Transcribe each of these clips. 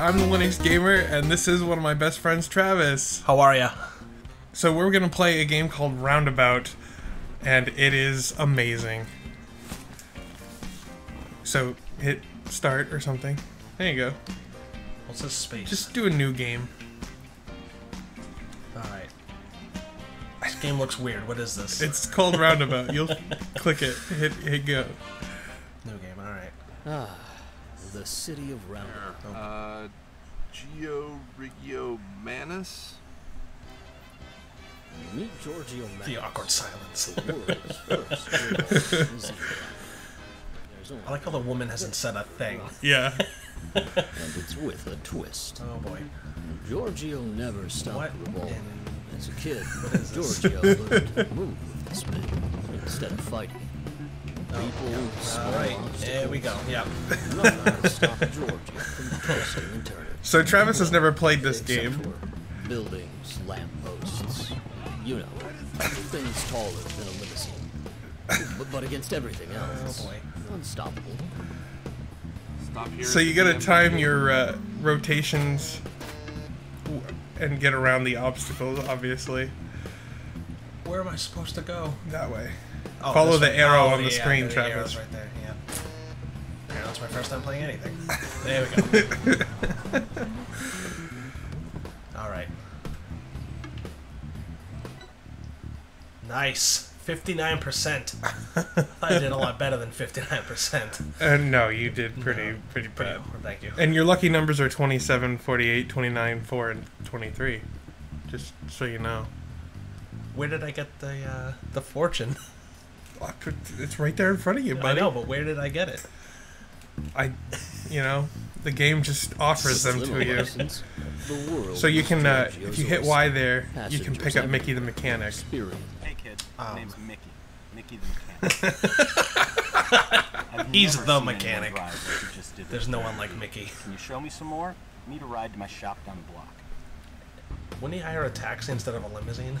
I'm the Linux Gamer, and this is one of my best friends, Travis. How are ya? So we're gonna play a game called Roundabout, and it is amazing. So hit start or something. There you go. What's this space? Just do a new game. Alright. This game looks weird. What is this? It's called Roundabout. You'll click it. Hit go. New game. All right. Ah, the city of Roundabout. Oh. Giorgio Manos. Meet Giorgio Manos. The awkward silence. I like how the woman hasn't said a thing. Yeah. And it's with a twist. Oh boy. Giorgio never stopped the ball. As a kid, Giorgio learned to move with this man instead of fighting. Alright, there we go. Yeah. So Travis has never played this game. Buildings, lampposts, you know, things taller than a limousine, but against everything else, unstoppable. So you gotta time your rotations and get around the obstacles, obviously. Where am I supposed to go? That way. Oh, follow the arrow on the screen, Travis. Right there, yeah. Yeah, that's my first time playing anything. There we go. Alright. Nice. 59%. I did a lot better than 59%. No, you did pretty bad. Well, thank you. And your lucky numbers are 27, 48, 29, 4, and 23. Just so you know. Where did I get the fortune? It's right there in front of you, buddy. I know, but where did I get it? You know, the game just offers them to you. So you can, if you hit Y there, you can pick up Mickey the Mechanic. Hey kid, my name's Mickey. Mickey the Mechanic. He's the mechanic. There's no one like Mickey. Can you show me some more? I need a ride to my shop down the block. Wouldn't he hire a taxi instead of a limousine?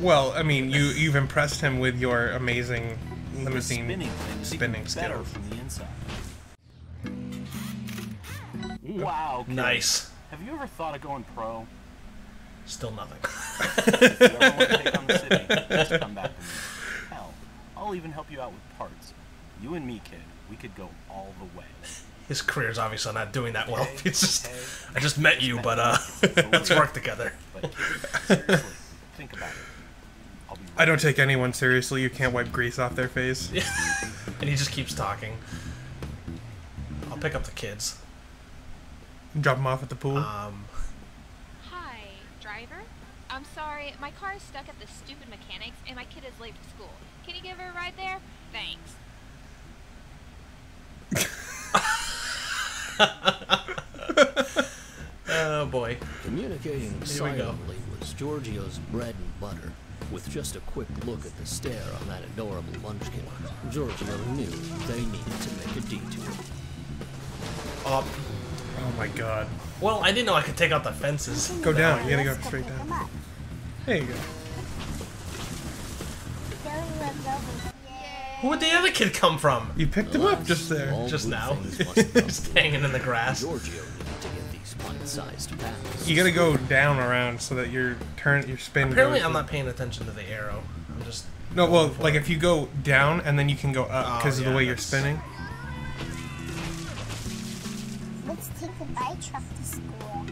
Well, I mean, you've impressed him with your amazing limousine spinning skills. From the inside. Wow. Kid. Nice. Have you ever thought of going pro? Still nothing. If you ever want to take on the city, just come back to me. Hell, I'll even help you out with parts. You and me, kid, we could go all the way. His career's obviously not doing that well. It's just, I just met you, but let's work together. But seriously, think about it. I don't take anyone seriously. You can't wipe grease off their face. And he just keeps talking. I'll pick up the kids. Drop them off at the pool. Hi, driver. I'm sorry, my car is stuck at the stupid mechanics, and my kid is late to school. Can you give her a ride there? Thanks. Oh boy. Communicating silently was Giorgio's bread and butter. With just a quick look at the stare on that adorable munchkin, Giorgio knew they needed to make a detour. Up. Oh my god. Well, I didn't know I could take out the fences. Go down. You gotta go straight down. There you go. Where would the other kid come from? You picked him up just there. Just now. Just hanging in the grass. Giorgio needed to get these pint-sized packs. You gotta go down around so that your spin. Apparently I'm not paying attention to the arrow. I'm just... No, well, like if you go down and then you can go up because of the way you're spinning. Let's take the bike truck to school.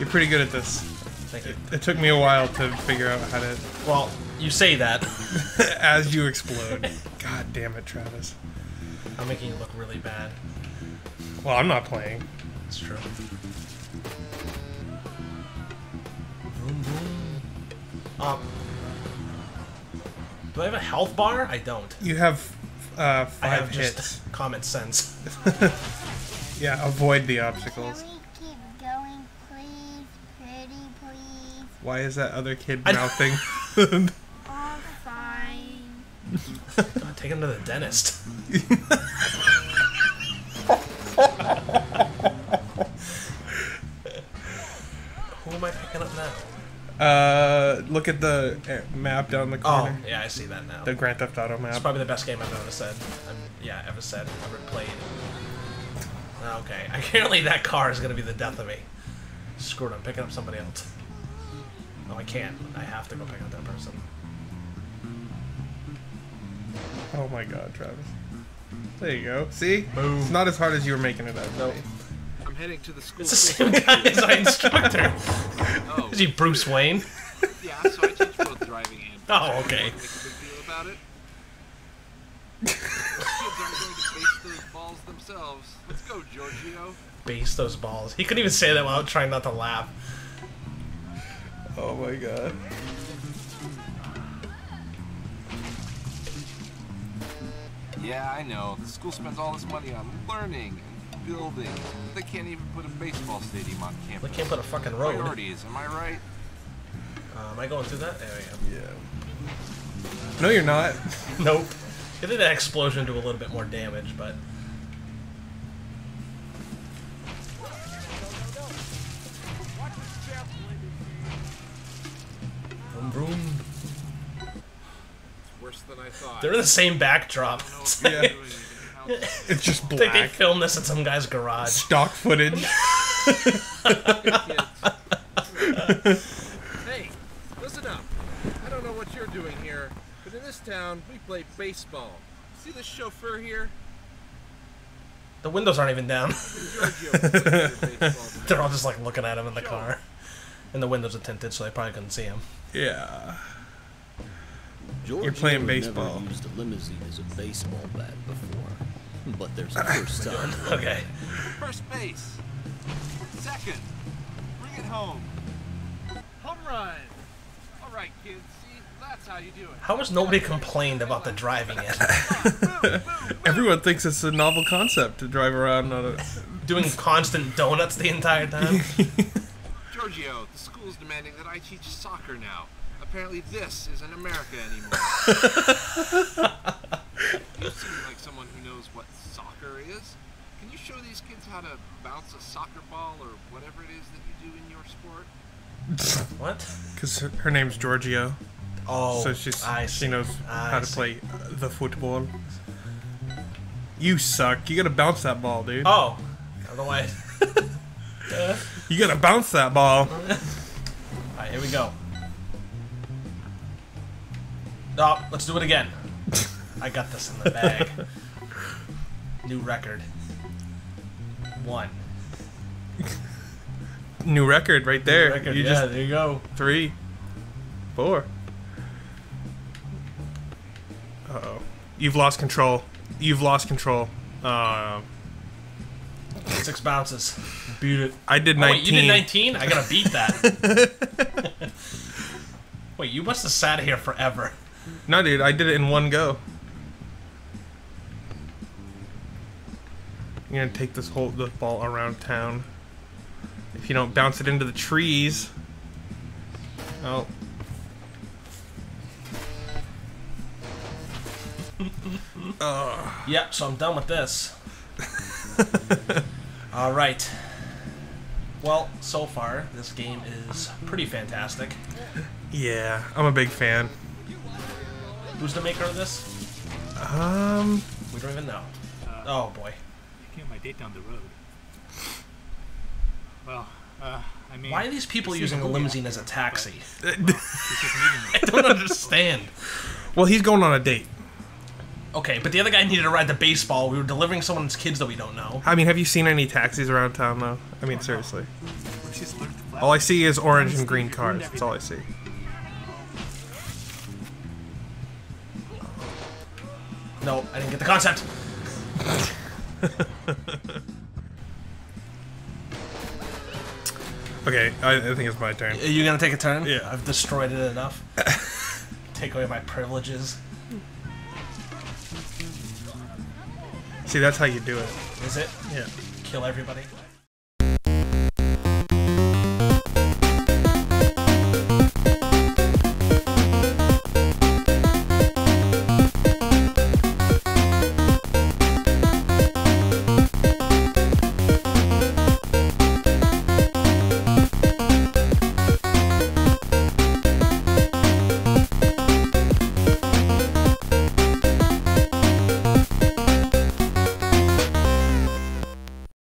You're pretty good at this. Thank you. It took me a while to figure out how to... Well, you say that. As you explode. God damn it, Travis. I'm making you look really bad. Well, I'm not playing. It's true. Do I have a health bar? I don't. You have 5 I have hits. Just common sense. Yeah, avoid the obstacles. Why is that other kid mouthing? I'm fine. God, take him to the dentist. Who am I picking up now? Look at the map down the corner. Oh, yeah, I see that now. The Grand Theft Auto map. It's probably the best game I've ever said. Ever played. Okay, apparently that car is gonna be the death of me. Screw it, I'm picking up somebody else. No, I can't. I have to go pick up that person. Oh my god, Travis. There you go. See? Boom. It's not as hard as you were making it out. Nope. I'm heading to the school. It's the same guy as my instructor. Oh, is he Bruce Wayne? Yeah, so I teach both driving and... Oh, okay. Make a big deal about it. Kids aren't going to base those balls themselves. Let's go, Giorgio. Base those balls. He couldn't even say that without trying not to laugh. Oh my god. Yeah, I know. The school spends all this money on learning and building. They can't even put a baseball stadium on campus. They can't put a fucking road. Priorities, am I right? Am I going through that? There we go. Yeah. No, you're not. Nope. I think that explosion do a little bit more damage, but... Vroom. It's worse than I thought. They're in the same backdrop. It's, like, yeah. It's just black. I think they filmed this at some guy's garage. Stock footage. Hey, listen up. I don't know what you're doing here, but in this town, we play baseball. See this chauffeur here? The windows aren't even down. They're all just like looking at him in the car. And the windows are tinted, so they probably couldn't see him. Yeah. George, you're playing baseball. Never used a limousine as a baseball bat before, but there's a first time. Okay. First base. Second. Bring it home. Home run. All right, kids. See, that's how you do it. How has nobody complained about the driving yet? Everyone thinks it's a novel concept to drive around on a... doing constant donuts the entire time. Giorgio, the school's demanding that I teach soccer now. Apparently this isn't America anymore. You seem like someone who knows what soccer is. Can you show these kids how to bounce a soccer ball or whatever it is that you do in your sport? What? Because her name's Giorgio. Oh, so she knows how to play the football. You suck. You gotta bounce that ball, dude. Oh, otherwise... You gotta bounce that ball. Alright, here we go. Oh, let's do it again. I got this in the bag. New record. One. New record right there. New record, there you go. 3. 4. Uh-oh. You've lost control. You've lost control. 6 bounces. Beat it. I did 19. Wait, you did 19? I gotta beat that. Wait, you must have sat here forever. No, dude, I did it in one go. I'm gonna take this whole ball around town. If you don't bounce it into the trees. Oh. Yep, so I'm done with this. Alright. Well, so far, this game is pretty fantastic. Yeah, I'm a big fan. Who's the maker of this? We don't even know. Oh, boy. You came my date down the road. Well, I mean... Why are these people using the limousine as a taxi? I don't understand. Well, he's going on a date. Okay, but the other guy needed to ride the baseball. We were delivering someone's kids that we don't know. I mean, have you seen any taxis around town, though? I mean, seriously. All I see is orange and green cars. That's all I see. No, I didn't get the concept. Okay, I think it's my turn. Are you going to take a turn? Yeah. I've destroyed it enough. Take away my privileges. See, that's how you do it. Is it? Yeah. Kill everybody.